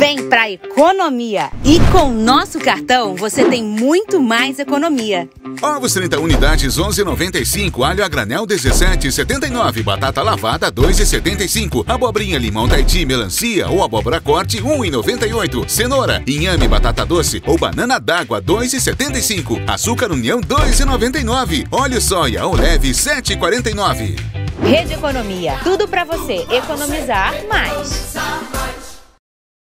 Vem pra Economia! E com o nosso cartão você tem muito mais economia. Ovos 30 unidades, 11,95. Alho a granel, 17,79. Batata lavada, 2,75. Abobrinha, limão taiti, melancia ou abóbora corte, 1,98. Cenoura, inhame, batata doce ou banana d'água, 2,75. Açúcar União, 2,99. Óleo soja ou leve, 7,49. Redeconomia, tudo pra você economizar mais.